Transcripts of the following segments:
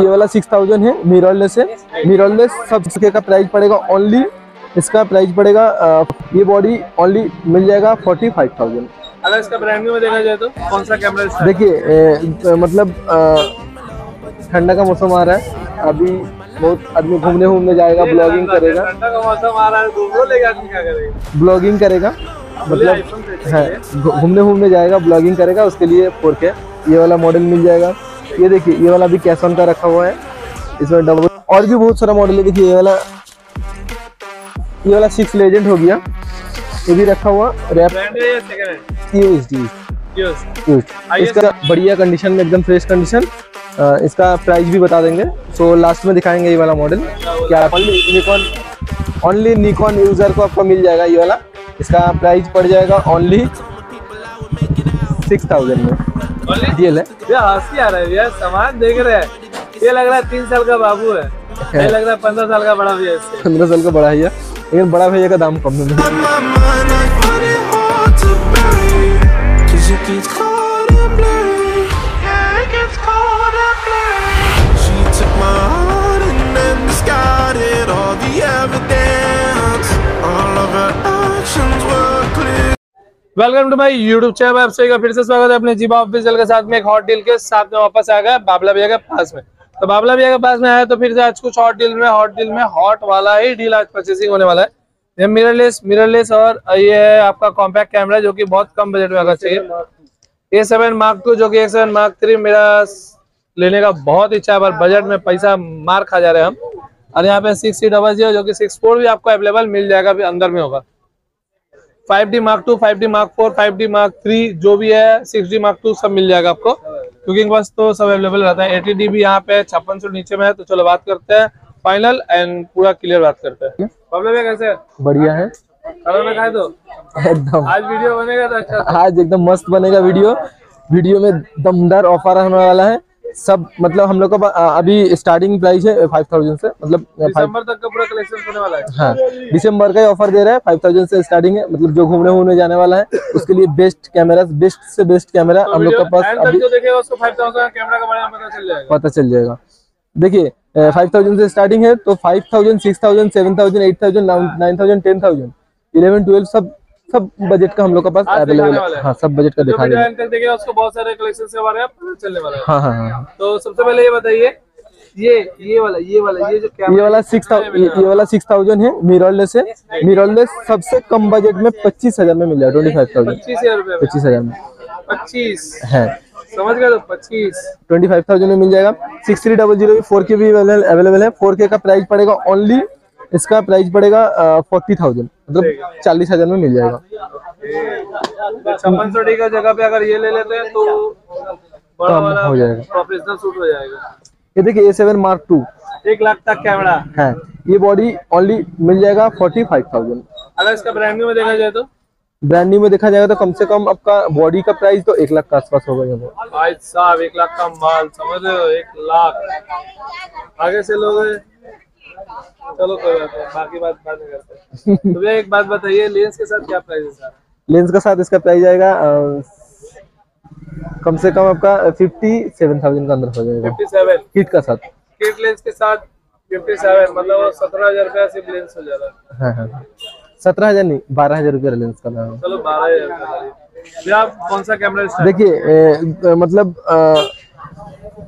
ये वाला 6000 है, मिररलेस है। मिररलेस सब इसके का प्राइस पड़ेगा ओनली, इसका प्राइस पड़ेगा ये बॉडी ओनली मिल जाएगा 45,000। अगर इसका ब्रांड में देखा जाए तो कौन सा कैमरा? देखिए मतलब ठंडा का मौसम आ रहा है, अभी बहुत आदमी घूमने जाएगा, ब्लॉगिंग करेगा। ठंडा का मौसम आ रहा है, क्या करेगा? ब्लॉगिंग करेगा, मतलब है घूमने जाएगा, ब्लॉगिंग करेगा, उसके लिए 4K ये वाला मॉडल मिल जाएगा। ये देखिए ये वाला भी कैश ऑन का रखा हुआ है, इसमें डबल और भी बहुत सारा मॉडल है। देखिए ये वाला 6 लेजेंड हो गया, ये भी रखा हुआ इसका बढ़िया कंडीशन में, एकदम फ्रेश कंडीशन। इसका प्राइस भी बता देंगे, सो लास्ट में दिखाएंगे ये वाला मॉडल क्या। ओनली निकॉन यूजर को आपको मिल जाएगा ये वाला, इसका प्राइस पड़ जाएगा ओनली 6000 में। TTL है यार, हंसी आ रहा है यार, सामान देख रहे हैं, ये लग रहा है 3 साल का बाबू है, ये लग रहा है 15 साल का बड़ा भैया, 15 साल का बड़ा भैया, लेकिन बड़ा भैया का दाम कम नहीं। Welcome to my YouTube channel, आप सभी का फिर से स्वागत है अपने जीबा ऑफिशियल के साथ में एक हॉट डील के साथ में। वापस आ गया बाबला भैया के पास में, तो बाबला भैया के पास में आया तो फिर से आज कुछ हॉट डील में हॉट वाला ही डील आज परचेसिंग होने वाला है। ये मिररलेस और ये है आपका कॉम्पैक्ट कैमरा जो कि बहुत कम बजट में आना चाहिए। A7 Mark II जो कि A7 Mark III मेरा लेने का बहुत इच्छा है, पर बजट में पैसा मार खा जा रहे हैं हम। और यहाँ पे 6000 जो कि 64 भी आपको अवेलेबल मिल जाएगा, अभी अंदर में होगा। 5D Mark II, 5D Mark IV, 5D Mark III जो भी है, 6D Mark II सब मिल जाएगा आपको, क्योंकि बस तो सब अवेलेबल रहता है। 80D भी यहाँ पे 5600 नीचे में है। तो चलो बात करते हैं फाइनल एंड पूरा क्लियर बात करते हैं। बाबला भैया कैसे? बढ़िया है। खाना खाए तो एकदम आज वीडियो बनेगा तो अच्छा, आज एकदम मस्त बनेगा वीडियो में दमदार ऑफर होने वाला है। सब मतलब हम लोग का अभी स्टार्टिंग प्राइस है 5000 से, मतलब दिसंबर तक का पूरा कलेक्शन होने वाला है। हाँ, दिसंबर का ही ऑफर दे रहा है, 5000 से स्टार्टिंग है। मतलब जो घूमने जाने वाला है उसके लिए बेस्ट से बेस्ट कैमरा हम लोग के पास अभी जो देखेगा उसको 5000 का कैमरा का बारे में पता चल जाएगा। देखिए 5000 से स्टार्टिंग है, तो 5000, 6000, 7000, 8000, 9000, 10000, 11, 12 सब बजट का हम लोग के पास अवेलेबल है। हाँ, सब बजट का दिखा देगा उसको, बहुत सारे कलेक्शंस के बारे में पता चलने वाला है। हाँ। तो सबसे पहले ये बताइए, ये वाला 6000 है, मिररलेस है। मिररलेस सबसे कम बजट में 25000 में मिल जाएगा, 25000 में 25 है, समझ गए? तो 25000 में मिल जाएगा। 6300 4K भी अवेलेबल है। 4K का प्राइस पड़ेगा ओनली, इसका प्राइस पड़ेगा 40,000, मतलब 40,000 में मिल जाएगा। 5600 का जगह पे अगर ये ले लेते हैं तो बड़ा वाला हो जाएगा, प्रोफेशनल शूट हो जाएगा। ये देखिए A7 Mark II 1 लाख तक कैमरा है, ये बॉडी ओनली मिल जाएगा 45,000। अगर इसका ब्रांड न्यू में देखा जाए तो कम से कम आपका बॉडी का प्राइस तो 1 लाख के आसपास होगा। ये भाई साहब 1 लाख का माल, समझ रहे हो? 1 लाख आगे से लोगे, चलो कोई बात नहीं, बाकी बात नहीं करते। तो एक बात बताइए, लेंस के साथ क्या प्राइस है सर? लेंस के साथ इसका प्राइस आएगा कम से कम आपका 57,000 के अंदर हो जाएगा। 57 किट लेंस के साथ 57, मतलब 17,000 रुपया सिर्फ लेंस हो जा रहा है। हाँ, 17,000 नहीं, 12,000 रुपया लेंस का नाम। चलो 12,000। आप कौन सा कैमरा? देखिए मतलब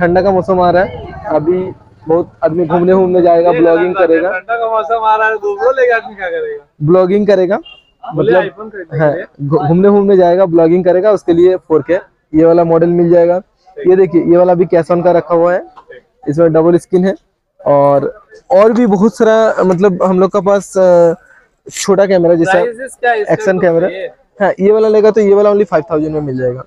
ठंडा का मौसम आ रहा है, अभी बहुत आदमी घूमने जाएगा, ब्लॉगिंग करेगा। ठंडा का मौसम आ रहा है, आदमी क्या करेगा? ब्लॉगिंग करेगा, मतलब है घूमने जाएगा, ब्लॉगिंग करेगा, उसके लिए 4K ये वाला मॉडल मिल जाएगा। ये देखिए ये वाला भी कैश ऑन का रखा हुआ है, इसमें डबल स्क्रीन है। और भी बहुत सारा मतलब हम लोग के पास छोटा कैमरा जैसा एक्शन कैमरा है। ये वाला लेगा तो ये वाला ओनली 5000 में मिल जाएगा,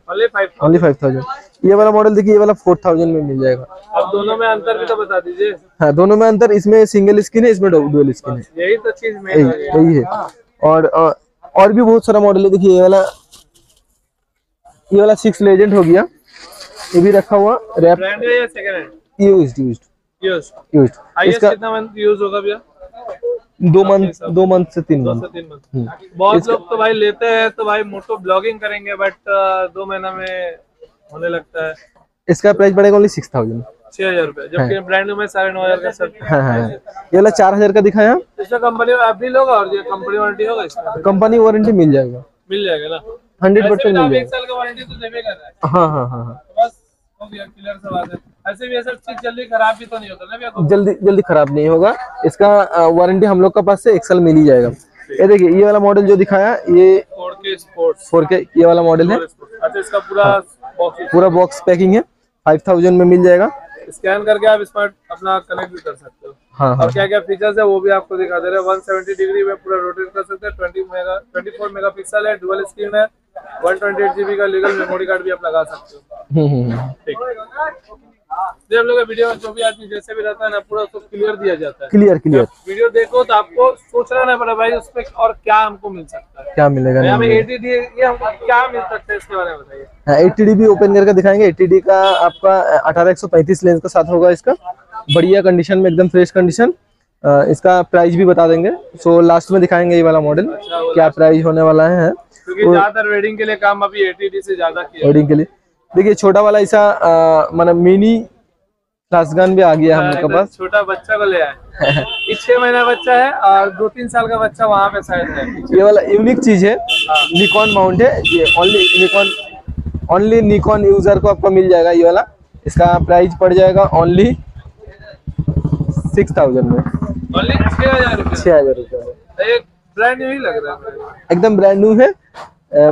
ओनली 5000। ये वाला मॉडल देखिए, ये वाला 4000 में मिल जाएगा। अब दोनों में अंतर भी तो बता दीजिए। हाँ, दोनों में अंतर, इसमें सिंगल स्क्रीन है, इसमें डुअल स्क्रीन है, यही तो चीज में यही है। और भी बहुत सारा मॉडल है। देखिए ये वाला 6 लेजेंड हो गया, ये भी रखा हुआ रैप। ब्रांड है या सेकंड हैंड? यूज्ड। इसका कितना मंथ यूज होगा भैया? 2 मंथ से 3 मंथ। बहुत लोग तो भाई लेते हैं तो भाई मोटो ब्लॉगिंग करेंगे, बट 2 महीना में होने लगता है। इसका प्राइस पड़ेगा ओनली 6000। 6,000 रुपए, जबकि ब्रांड में 9,500 का सर। ये वाला 4,000 का दिखाया, इसमें कंपनी अपील होगा और ये कंपनी वारंटी होगा, इसमें कंपनी वारंटी मिल जाएगा ना 100% मिल जाएगा, 1 साल का वारंटी तो देवे कर रहा है। हां बस हो गया क्लियर सा बात है। ऐसे भी ऐसा चीज जल्दी खराब भी तो नहीं होता ना भैया, जल्दी खराब नहीं होगा, इसका वारंटी हम लोग के पास से 1 साल मिल ही जाएगा। ये देखिए ये वाला मॉडल जो दिखाया ये 4K स्पोर्ट्स 4K ये वाला मॉडल है। अच्छा इसका पूरा बॉक्स पैकिंग है, 5000 में मिल जाएगा। स्कैन करके आप स्मार्ट अपना कनेक्ट भी कर सकते हो। हाँ, और क्या क्या फीचर्स है वो भी आपको दिखा दे रहे हैं। 170 डिग्री में पूरा रोटेट कर सकते हैं, 24 मेगापिक्सल है, डुअल स्क्रीन है, 128 GB का लीगल मेमोरी कार्ड भी आप लगा सकते हो। ठीक, हम लोग वीडियो जो भी आदमी जैसे भी रहता है ना पूरा उसको क्लियर दिया जाता है। क्लियर वीडियो देखो तो आपको सोचना नहीं पड़ा भाई उस पे और क्या हमको मिल सकता है, क्या मिलेगा, हमें ATD ये हमको क्या मिल सकता है इसके बारे में बताइए। ATD भी ओपन करके दिखाएंगे। ATD का आपका 18x135 लेंस के साथ होगा, इसका बढ़िया कंडीशन में एकदम फ्रेश कंडीशन। इसका प्राइस भी बता देंगे, सो लास्ट में दिखाएंगे ये वाला मॉडल क्या प्राइस होने वाला है, क्योंकि ज्यादातर वेडिंग के लिए काम अभी ATD से ज्यादा किया वेडिंग के लिए। देखिए छोटा वाला ऐसा मतलब मिनी क्लासगन भी आ गया हम लोग के पास, छोटा बच्चा को ले आए। 6 महीना बच्चा है और 2-3 साल का बच्चा वहाँ पे साइड है। ये वाला यूनिक चीज है, निकॉन माउंट है, ये ओनली निकॉन यूजर को आपको मिल जाएगा ये वाला। इसका प्राइस पड़ जाएगा ओनली 6,000 में, ओनली 6,000 रुपये। एक ब्रांड न्यू ही लग रहा है, एकदम ब्रांड न्यू है,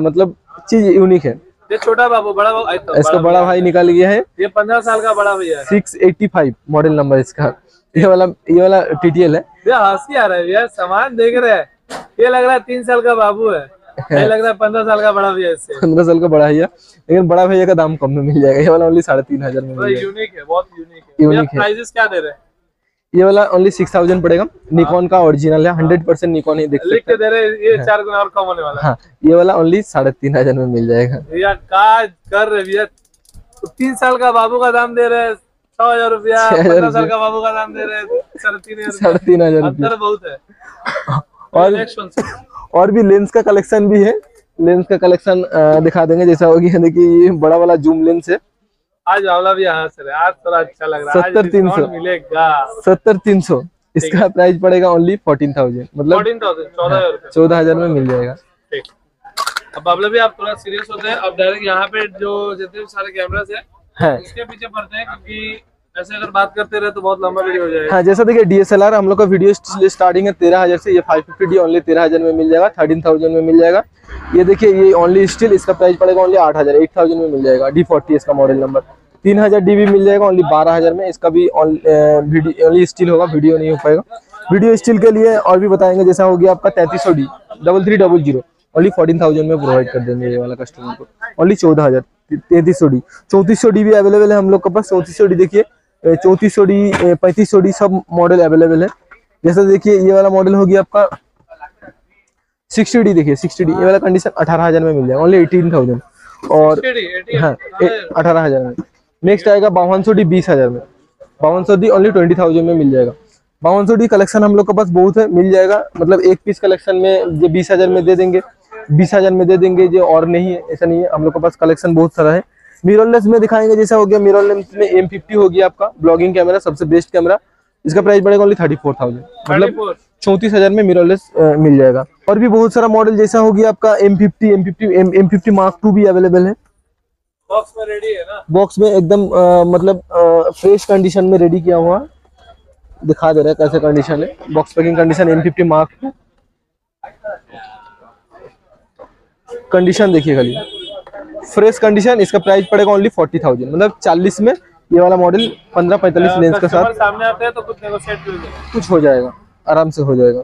मतलब चीज यूनिक है। ये छोटा बाबू बड़ा भाई, इसका बड़ा भाई निकाल गया है, ये 15 साल का बड़ा भैया है। 685 मॉडल नंबर इसका। ये वाला TTL है। हंसी आ रहा है यार, सामान देख रहे हैं, ये लग रहा है 3 साल का बाबू है, ये लग रहा है 15 साल का बड़ा भैया, इससे 15 साल का बड़ा भैया। लेकिन बड़ा भैया का दाम कम में मिल जाएगा, ये वाला ओनली 3,500 में। यूनिक है, बहुत यूनिक है। प्राइसेस क्या दे रहे हैं? ये वाला ओनली 6,000 पड़ेगा, निकॉन का ओरिजिनल है, 100% निकॉन ही देख सकते हैं। ये 4 गुना और कम होने वाला है। हाँ, ये वाला ओनली 3,500 में मिल जाएगा। भैया काज कर रहे भैया, 3 साल का बाबू का दाम दे रहे 6,000 रुपया, 15 साल का बाबू का दाम दे रहे 3,500 बहुत है। और भी लेंस का कलेक्शन भी है, लेंस का कलेक्शन दिखा देंगे जैसा होगी। देखिये ये बड़ा वाला जूम लेंस है, आज वाला भी यहाँ से आज थोड़ा अच्छा लग रहा है, 70-300 मिलेगा, 70-300। इसका प्राइस पड़ेगा ओनली 14,000, मतलब 14,000 में मिल जाएगा। अब बाबला भी आप थोड़ा सीरियस होते हैं, अब डायरेक्ट यहाँ पे जो जितने भी सारे कैमरास है उसके पीछे पड़ते हैं, क्योंकि ऐसे अगर बात करते रहे तो बहुत लंबा वीडियो हो जाएगा। हाँ, जैसा देखिए DSLR हम लोग का वीडियो स्टार्टिंग है 13,000 से, ये 550D ओनली 13,000 में मिल जाएगा, 13,000 में मिल जाएगा। ये देखिए ये ओनली स्टिल, इसका प्राइस पड़ेगा ओनली 8,000 में मिल जाएगा। D40 इसका मॉडल नंबर, 3000D भी मिल जाएगा ओनली 12,000 में। इसका भी ओनली स्टिल होगा, वीडियो नहीं हो पाएगा। वीडियो स्टिल के लिए और भी बताएंगे, जैसा हो गया आपका 3300D 3300 ओनली 14,000 में प्रोवाइड कर देंगे ये वाला कस्टमर को, ओनली 14,000। 3300D 3400D भी अवेलेबल है हम लोग के पास। 3400D देखिए, 3400D 3500D सब मॉडल अवेलेबल है। जैसा देखिए ये वाला मॉडल होगी आपका 60D, देखिए 60D ये वाला कंडीशन 18,000 में मिल जाएगा, ओनली 18,000 और 18,000 में। नेक्स्ट आएगा 5200D 20,000 में, 5200D ओनली 20,000 में मिल जाएगा। 5200D कलेक्शन हम लोग के पास बहुत है, मिल जाएगा, मतलब एक पीस कलेक्शन में जो 20,000 में दे देंगे, 20,000 में दे देंगे जो, और नहीं है ऐसा नहीं है, हम लोग के पास कलेक्शन बहुत सारा है। मिररलेस में दिखाएंगे, जैसा हो गया मिररलेस में M50 होगी आपका ब्लॉगिंग कैमरा, सबसे बेस्ट कैमरा। इसका प्राइस पड़ेगा ओनली 34,000, मतलब 34,000 में मिररलेस मिल जाएगा। और भी बहुत सारा मॉडल, जैसा होगी आपका M50 Mark II भी अवेलेबल है, बॉक्स में रेडी है ना, बॉक्स में एकदम मतलब फ्रेश कंडीशन में रेडी किया हुआ, दिखा दे रहा है कैसे कंडीशन है, box packing condition. M50 Mark II condition देखिए खाली, फ्रेश कंडीशन। इसका प्राइस पड़ेगा ओनली 40,000, मतलब 40 में ये वाला मॉडल 15-45 लेंस के साथ सामने आता है तो कुछ नेगोशिएट कुछ हो जाएगा, आराम से हो जाएगा।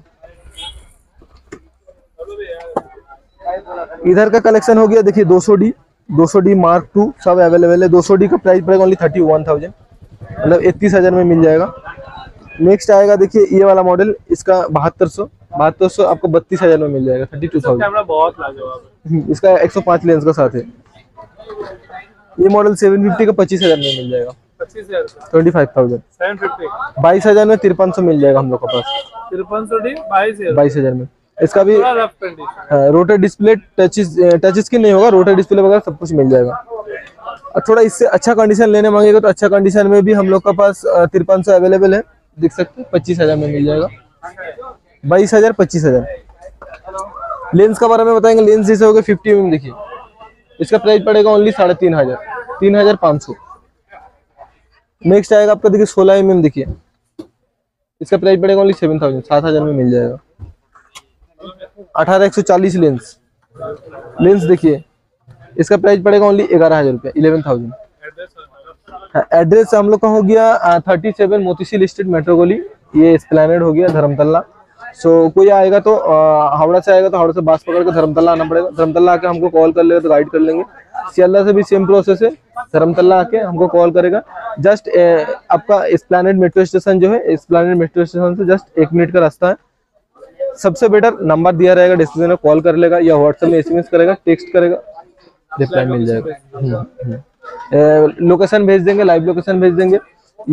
इधर का कलेक्शन हो गया, देखिए 200D Mark II सब अवेलेबल है। 200D का प्राइस पड़ेगा ओनली 31,000, मतलब 31,000 में मिल जाएगा। नेक्स्ट आएगा देखिए ये वाला मॉडल, इसका 7200 आपको 32,000 में मिल जाएगा, 32,000। कैमरा बहुत लाजवाब, इसका 105 लेंस का साथ है। ये मॉडल 750 का 25,000 में मिल जाएगा, 25,000 750 22,000 में 5300 मिल जाएगा हम लोग के पास, 2300 22,000 में। इसका भी रोटेट डिस्प्ले, टच स्क्रीन नहीं होगा, रोटेट डिस्प्ले वगैरह सब कुछ मिल जाएगा। और थोड़ा इससे अच्छा कंडीशन लेने मांगेगा तो अच्छा कंडीशन में भी हम लोग के पास 5300 अवेलेबल है, देख सकते हैं 25000 में मिल जाएगा, 22000 25000। लेंस का बारे में बताएंगे, लेंस जैसे हो गए 50mm, देखिए इसका प्राइस पड़ेगा ओनली 3500, 3500। नेक्स्ट आएगा आपका देखिए 16mm, देखिए इसका प्राइस पड़ेगा ओनली 7000, 7000 में मिल जाएगा। 18-140 लेंस देखिए इसका प्राइस पड़ेगा ओनली 11000 रुपया, 11000। एड्रेस हम लोग का हो गया 37 मोतीसिल स्ट्रीट मेट्रो गोली, ये एस्प्लेनेड हो गया धर्मतला। सो कोई आएगा तो हावड़ा से आएगा तो हावड़ा से बस पकड़ के धर्मतला आना पड़ेगा, धर्मतला आके हमको कॉल कर लेगा तो गाइड कर लेंगे। सियालदा से भी सेम प्रोसेस है, धर्मतला आके हमको कॉल करेगा। जस्ट आपका एस्प्लेनेड मेट्रो स्टेशन जो है, एस्प्लेनेड मेट्रो स्टेशन से जस्ट 1 मिनट का रास्ता है। सबसे बेटर नंबर दिया रहेगा डिस्क्रिप्शन में, कॉल कर लेगा या व्हाट्सएप में एसएमएस करेगा, टेक्स्ट करेगा, रिप्लाई मिल जाएगा। लोकेशन भेज देंगे, लाइव लोकेशन भेज देंगे,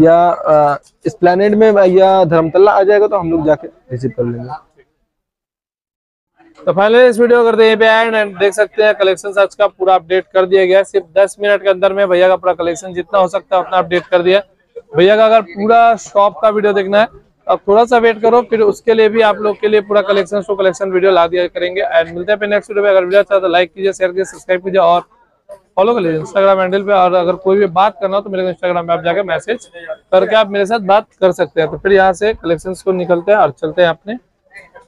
या एस्प्लेनेड में या धर्मतला आ जाएगा तो हम लोग जाके रिसीव कर लेंगे। तो फाइनली इस वीडियो करते हैं पे एंड देख सकते हैं कलेक्शन सर्च का पूरा अपडेट कर दिया गया, सिर्फ 10 मिनट के अंदर में भैया का पूरा कलेक्शन जितना हो सकता है उतना अपडेट कर दिया। भैया का अगर पूरा शॉप का वीडियो देखना है अब थोड़ा सा वेट करो, फिर उसके लिए भी आप लोग के लिए पूरा कलेक्शन टू कलेक्शन वीडियो ला दिया करेंगे। एंड मिलते हैं पे नेक्स्ट वीडियो में। अगर वीडियो अच्छा तो लाइक कीजिए, शेयर कीजिए, सब्सक्राइब कीजिए और फॉलो कर लीजिए इंस्टाग्राम हैंडल पे। और अगर कोई भी बात करना हो तो मेरे इंस्टाग्राम पे आप जाकर मैसेज करके आप मेरे साथ बात कर सकते हैं। तो फिर यहाँ से कलेक्शन को निकलते हैं और चलते हैं अपने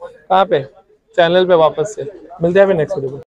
कहाँ पे चैनल पे वापस से। मिलते हैं फिर नेक्स्ट वीडियो।